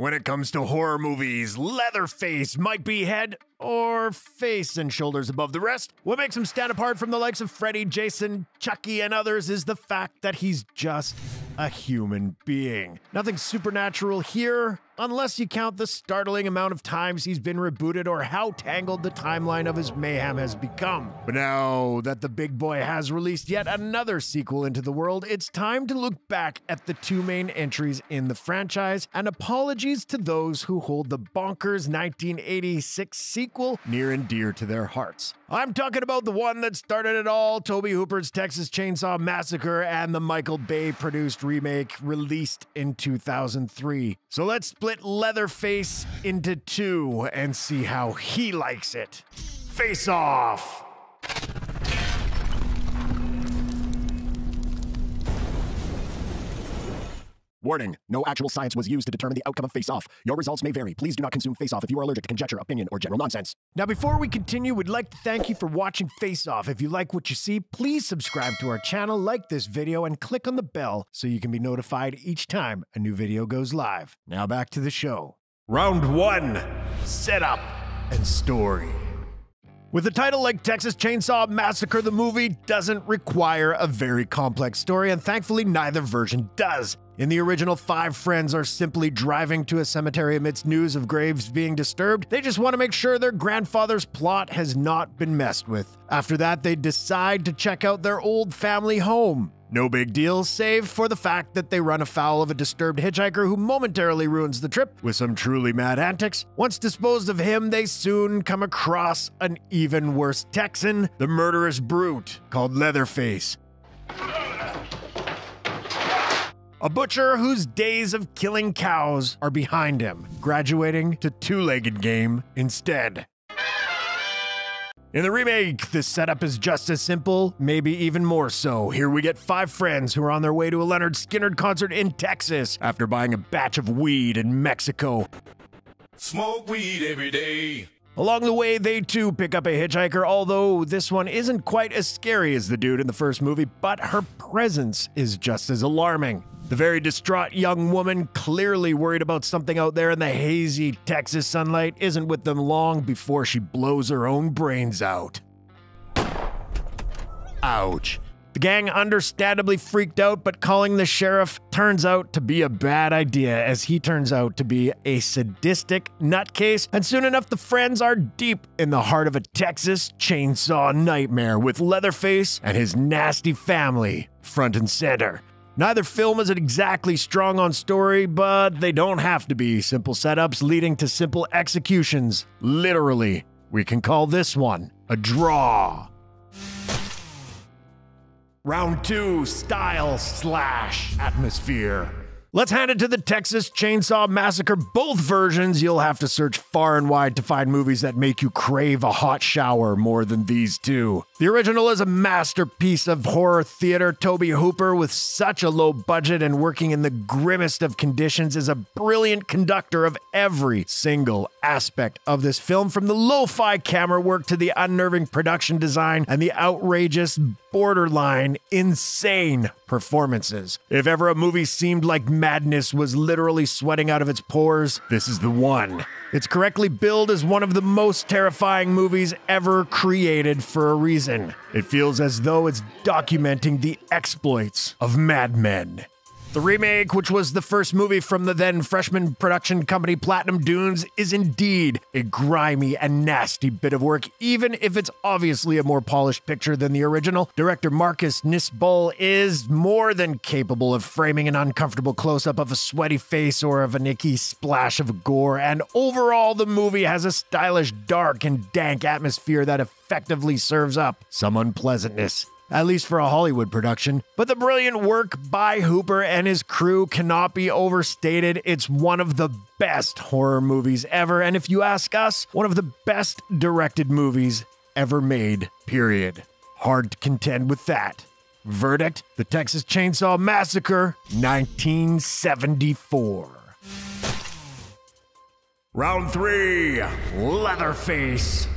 When it comes to horror movies, Leatherface might be head or face and shoulders above the rest. What makes him stand apart from the likes of Freddy, Jason, Chucky, and others is the fact that he's just a human being. Nothing supernatural here, unless you count the startling amount of times he's been rebooted or how tangled the timeline of his mayhem has become. But now that the big boy has released yet another sequel into the world, it's time to look back at the two main entries in the franchise, and apologies to those who hold the bonkers 1986 sequel near and dear to their hearts. I'm talking about the one that started it all, Tobe Hooper's Texas Chainsaw Massacre and the Michael Bay produced remake released in 2003. So let's split Leatherface into two and see how he likes it. Face off! Warning, no actual science was used to determine the outcome of Face Off. Your results may vary. Please do not consume Face Off if you are allergic to conjecture, opinion, or general nonsense. Now, before we continue, we'd like to thank you for watching Face Off. If you like what you see, please subscribe to our channel, like this video, and click on the bell so you can be notified each time a new video goes live. Now back to the show. Round one, setup and story. With a title like Texas Chainsaw Massacre, the movie doesn't require a very complex story, and thankfully neither version does. In the original, five friends are simply driving to a cemetery amidst news of graves being disturbed. They just want to make sure their grandfather's plot has not been messed with. After that, they decide to check out their old family home. No big deal, save for the fact that they run afoul of a disturbed hitchhiker who momentarily ruins the trip with some truly mad antics. Once disposed of him, they soon come across an even worse Texan, the murderous brute called Leatherface. A butcher whose days of killing cows are behind him, graduating to two-legged game instead. In the remake, the setup is just as simple, maybe even more so. Here we get five friends who are on their way to a Lynyrd Skynyrd concert in Texas after buying a batch of weed in Mexico. Smoke weed every day. Along the way, they too pick up a hitchhiker, although this one isn't quite as scary as the dude in the first movie, but her presence is just as alarming. The very distraught young woman, clearly worried about something out there in the hazy Texas sunlight, isn't with them long before she blows her own brains out. Ouch. The gang understandably freaked out, but calling the sheriff turns out to be a bad idea, as he turns out to be a sadistic nutcase, and soon enough the friends are deep in the heart of a Texas chainsaw nightmare, with Leatherface and his nasty family front and center. Neither film isn't exactly strong on story, but they don't have to be. Simple setups leading to simple executions. Literally, we can call this one a draw. Round two, style slash atmosphere. Let's hand it to the Texas Chainsaw Massacre. Both versions, you'll have to search far and wide to find movies that make you crave a hot shower more than these two. The original is a masterpiece of horror theater. Tobe Hooper, with such a low budget and working in the grimmest of conditions, is a brilliant conductor of every single aspect of this film, from the lo-fi camera work to the unnerving production design and the outrageous, borderline insane performances. If ever a movie seemed like madness was literally sweating out of its pores, this is the one. It's correctly billed as one of the most terrifying movies ever created for a reason. It feels as though it's documenting the exploits of madmen. The remake, which was the first movie from the then freshman production company Platinum Dunes, is indeed a grimy and nasty bit of work, even if it's obviously a more polished picture than the original. Director Marcus Nispel is more than capable of framing an uncomfortable close-up of a sweaty face or of an icky splash of gore, and overall the movie has a stylish, dark, and dank atmosphere that effectively serves up some unpleasantness, at least for a Hollywood production. But the brilliant work by Hooper and his crew cannot be overstated. It's one of the best horror movies ever, and if you ask us, one of the best directed movies ever made, period. Hard to contend with that. Verdict: The Texas Chainsaw Massacre, 1974. Round three, Leatherface.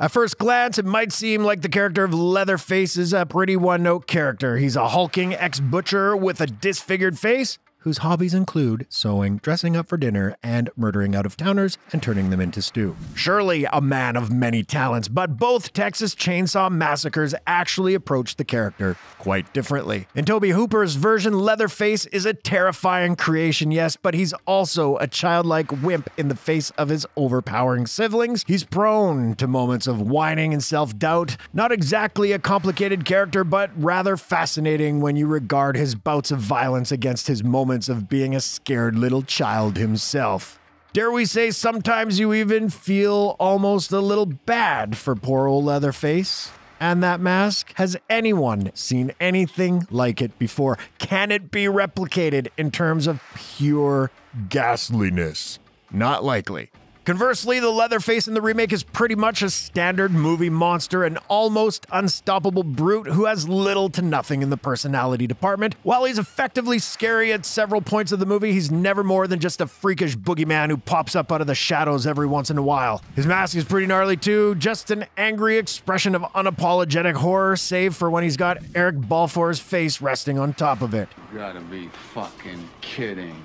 At first glance, it might seem like the character of Leatherface is a pretty one-note character. He's a hulking ex-butcher with a disfigured face whose hobbies include sewing, dressing up for dinner, and murdering out-of-towners and turning them into stew. Surely a man of many talents, but both Texas Chainsaw Massacres actually approach the character quite differently. In Tobe Hooper's version, Leatherface is a terrifying creation, yes, but he's also a childlike wimp in the face of his overpowering siblings. He's prone to moments of whining and self-doubt. Not exactly a complicated character, but rather fascinating when you regard his bouts of violence against his moments of being a scared little child himself. Dare we say sometimes you even feel almost a little bad for poor old Leatherface? And that mask? Has anyone seen anything like it before? Can it be replicated in terms of pure ghastliness? Not likely. Conversely, the Leatherface in the remake is pretty much a standard movie monster, an almost unstoppable brute who has little to nothing in the personality department. While he's effectively scary at several points of the movie, he's never more than just a freakish boogeyman who pops up out of the shadows every once in a while. His mask is pretty gnarly too, just an angry expression of unapologetic horror, save for when he's got Eric Balfour's face resting on top of it. You gotta be fucking kidding.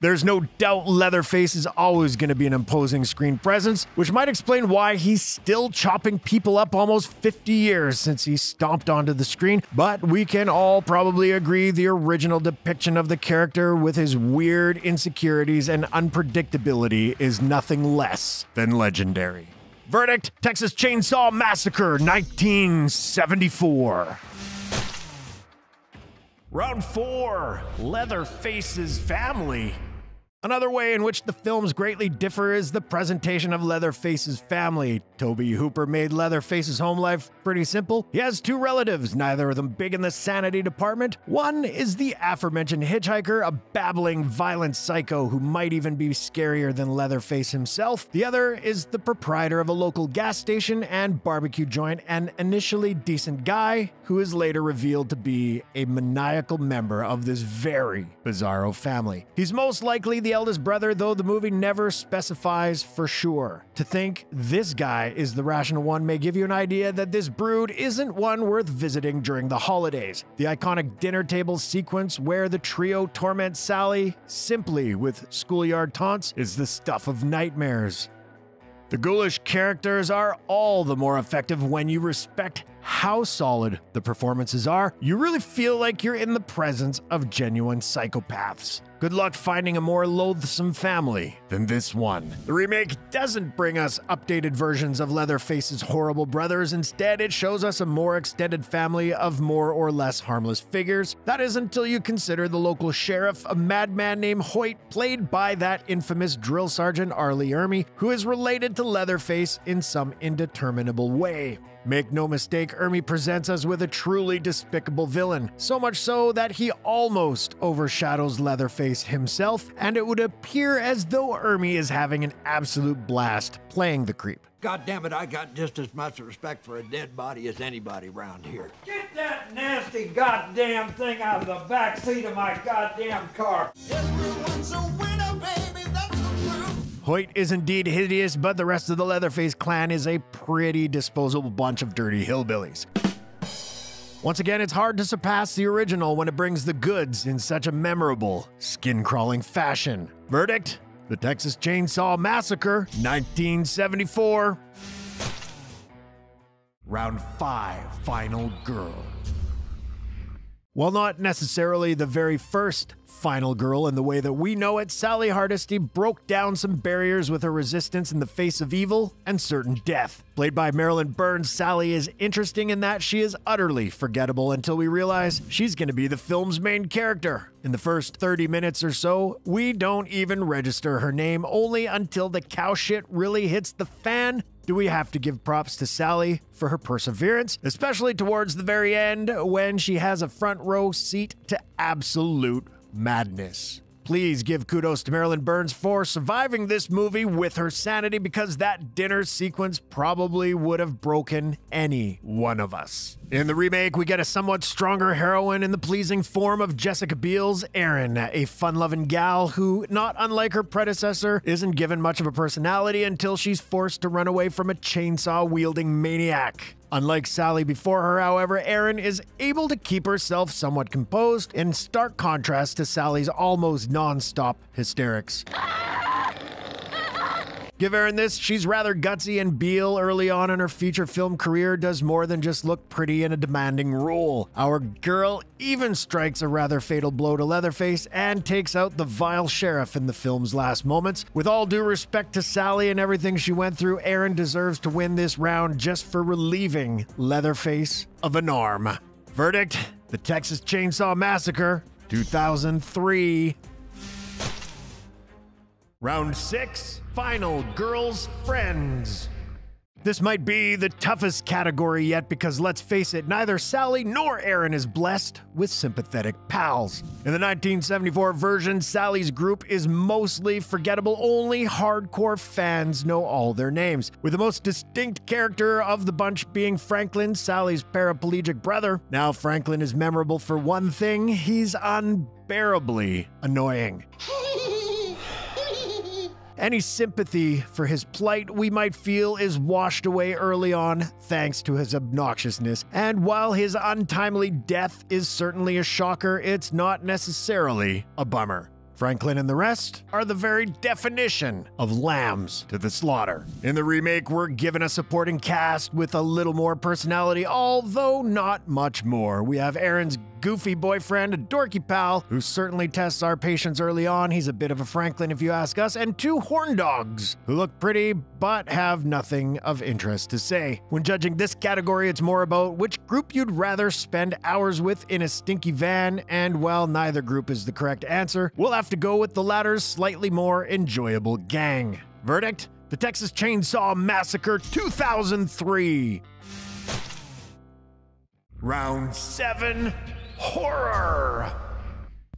There's no doubt Leatherface is always going to be an imposing screen presence, which might explain why he's still chopping people up almost 50 years since he stomped onto the screen, but we can all probably agree the original depiction of the character with his weird insecurities and unpredictability is nothing less than legendary. Verdict: Texas Chainsaw Massacre 1974. Round 4, Leatherface's family. Another way in which the films greatly differ is the presentation of Leatherface's family. Tobe Hooper made Leatherface's home life pretty simple. He has two relatives, neither of them big in the sanity department. One is the aforementioned hitchhiker, a babbling, violent psycho who might even be scarier than Leatherface himself. The other is the proprietor of a local gas station and barbecue joint, an initially decent guy who is later revealed to be a maniacal member of this very bizarro family. He's most likely the eldest brother, though the movie never specifies for sure. To think this guy is the rational one may give you an idea that this brood isn't one worth visiting during the holidays. The iconic dinner table sequence where the trio torments Sally simply with schoolyard taunts is the stuff of nightmares. The ghoulish characters are all the more effective when you respect how solid the performances are. You really feel like you're in the presence of genuine psychopaths. Good luck finding a more loathsome family than this one. The remake doesn't bring us updated versions of Leatherface's horrible brothers. Instead, it shows us a more extended family of more or less harmless figures. That is until you consider the local sheriff, a madman named Hoyt, played by that infamous drill sergeant R. Lee Ermey, who is related to Leatherface in some indeterminable way. Make no mistake, Ermey presents us with a truly despicable villain, so much so that he almost overshadows Leatherface himself, and it would appear as though Ermey is having an absolute blast playing the creep. God damn it, I got just as much respect for a dead body as anybody around here. Get that nasty goddamn thing out of the back seat of my goddamn car. Everyone's a winner, baby, that's the truth. Hoyt is indeed hideous, but the rest of the Leatherface clan is a pretty disposable bunch of dirty hillbillies. Once again, it's hard to surpass the original when it brings the goods in such a memorable, skin-crawling fashion. Verdict: The Texas Chainsaw Massacre, 1974. Round 5, Final Girl. While not necessarily the very first Final Girl in the way that we know it, Sally Hardesty broke down some barriers with her resistance in the face of evil and certain death. Played by Marilyn Burns, Sally is interesting in that she is utterly forgettable until we realize she's going to be the film's main character. In the first 30 minutes or so, we don't even register her name, only until the cow shit really hits the fan. Do we have to give props to Sally for her perseverance, especially towards the very end when she has a front row seat to absolute madness. Please give kudos to Marilyn Burns for surviving this movie with her sanity, because that dinner sequence probably would have broken any one of us. In the remake, we get a somewhat stronger heroine in the pleasing form of Jessica Biel's Erin, a fun-loving gal who, not unlike her predecessor, isn't given much of a personality until she's forced to run away from a chainsaw-wielding maniac. Unlike Sally before her, however, Erin is able to keep herself somewhat composed, in stark contrast to Sally's almost non-stop hysterics. Give Erin this, she's rather gutsy, and Biel early on in her feature film career does more than just look pretty in a demanding role. Our girl even strikes a rather fatal blow to Leatherface and takes out the vile sheriff in the film's last moments. With all due respect to Sally and everything she went through, Erin deserves to win this round just for relieving Leatherface of an arm. Verdict: The Texas Chainsaw Massacre, 2003. Round 6, Final Girl's Friends. This might be the toughest category yet because, let's face it, neither Sally nor Erin is blessed with sympathetic pals. In the 1974 version, Sally's group is mostly forgettable. Only hardcore fans know all their names, with the most distinct character of the bunch being Franklin, Sally's paraplegic brother. Now, Franklin is memorable for one thing: he's unbearably annoying. Any sympathy for his plight we might feel is washed away early on thanks to his obnoxiousness, and while his untimely death is certainly a shocker, it's not necessarily a bummer. Franklin and the rest are the very definition of lambs to the slaughter. In the remake, we're given a supporting cast with a little more personality, although not much more. We have Erin's goofy boyfriend, a dorky pal, who certainly tests our patience early on. He's a bit of a Franklin if you ask us, and two horn dogs who look pretty but have nothing of interest to say. When judging this category, it's more about which group you'd rather spend hours with in a stinky van, and while neither group is the correct answer, we'll have to go with the latter's slightly more enjoyable gang. Verdict: The Texas Chainsaw Massacre, 2003. Round 7, Horror.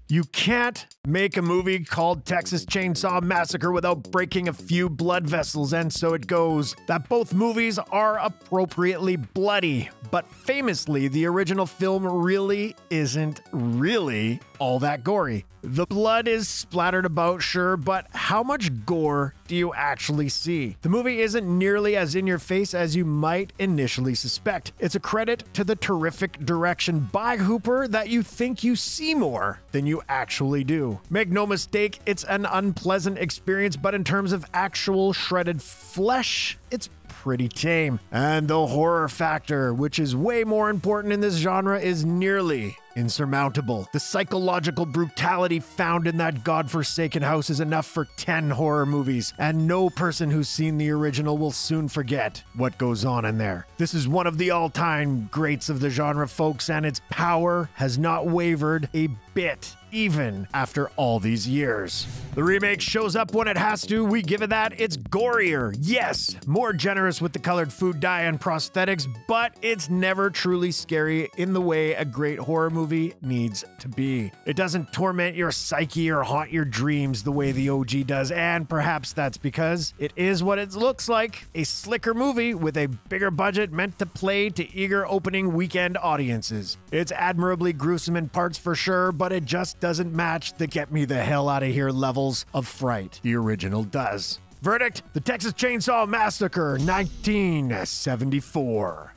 You can't make a movie called Texas Chainsaw Massacre without breaking a few blood vessels, and so it goes that both movies are appropriately bloody, but famously, the original film really isn't really all that gory. The blood is splattered about, sure, but how much gore do you actually see? The movie isn't nearly as in your face as you might initially suspect. It's a credit to the terrific direction by Hooper that you think you see more than you actually do. Make no mistake, it's an unpleasant experience, but in terms of actual shredded flesh, it's pretty tame. And the horror factor, which is way more important in this genre, is nearly insurmountable. The psychological brutality found in that godforsaken house is enough for 10 horror movies, and no person who's seen the original will soon forget what goes on in there. This is one of the all-time greats of the genre, folks, and its power has not wavered a bit, even after all these years. The remake shows up when it has to, we give it that. It's gorier, yes, more generous with the colored food dye and prosthetics, but it's never truly scary in the way a great horror movie needs to be. It doesn't torment your psyche or haunt your dreams the way the OG does, and perhaps that's because it is what it looks like: a slicker movie with a bigger budget meant to play to eager opening weekend audiences. It's admirably gruesome in parts for sure, but it just doesn't match the get me the hell out of here levels of fright the original does. Verdict: The Texas Chainsaw Massacre, 1974.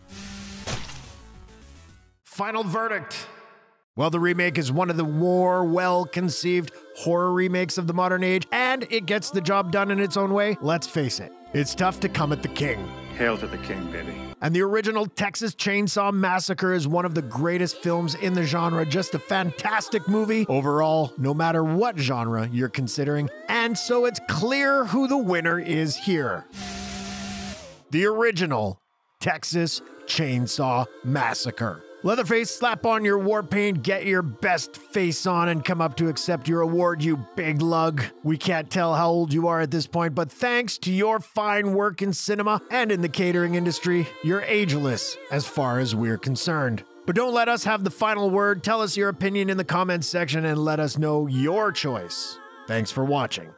Final verdict. Well, the remake is one of the more well-conceived horror remakes of the modern age, and it gets the job done in its own way. Let's face it, it's tough to come at the king. Hail to the king, baby. And the original Texas Chainsaw Massacre is one of the greatest films in the genre, just a fantastic movie overall, no matter what genre you're considering, and so it's clear who the winner is here. The original Texas Chainsaw Massacre. Leatherface, slap on your war paint, get your best face on, and come up to accept your award, you big lug. We can't tell how old you are at this point, but thanks to your fine work in cinema and in the catering industry, you're ageless as far as we're concerned. But don't let us have the final word. Tell us your opinion in the comments section and let us know your choice. Thanks for watching.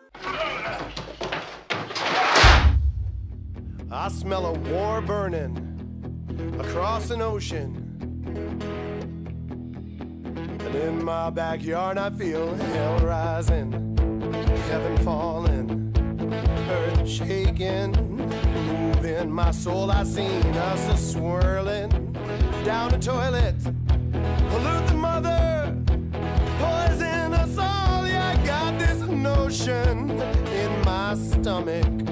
I smell a war burning across an ocean. And in my backyard I feel hell rising, heaven falling, earth shaking, moving. in my soul, I seen us a-swirling down the toilet. Pollute the mother, poison us all. Yeah, I got this notion in my stomach.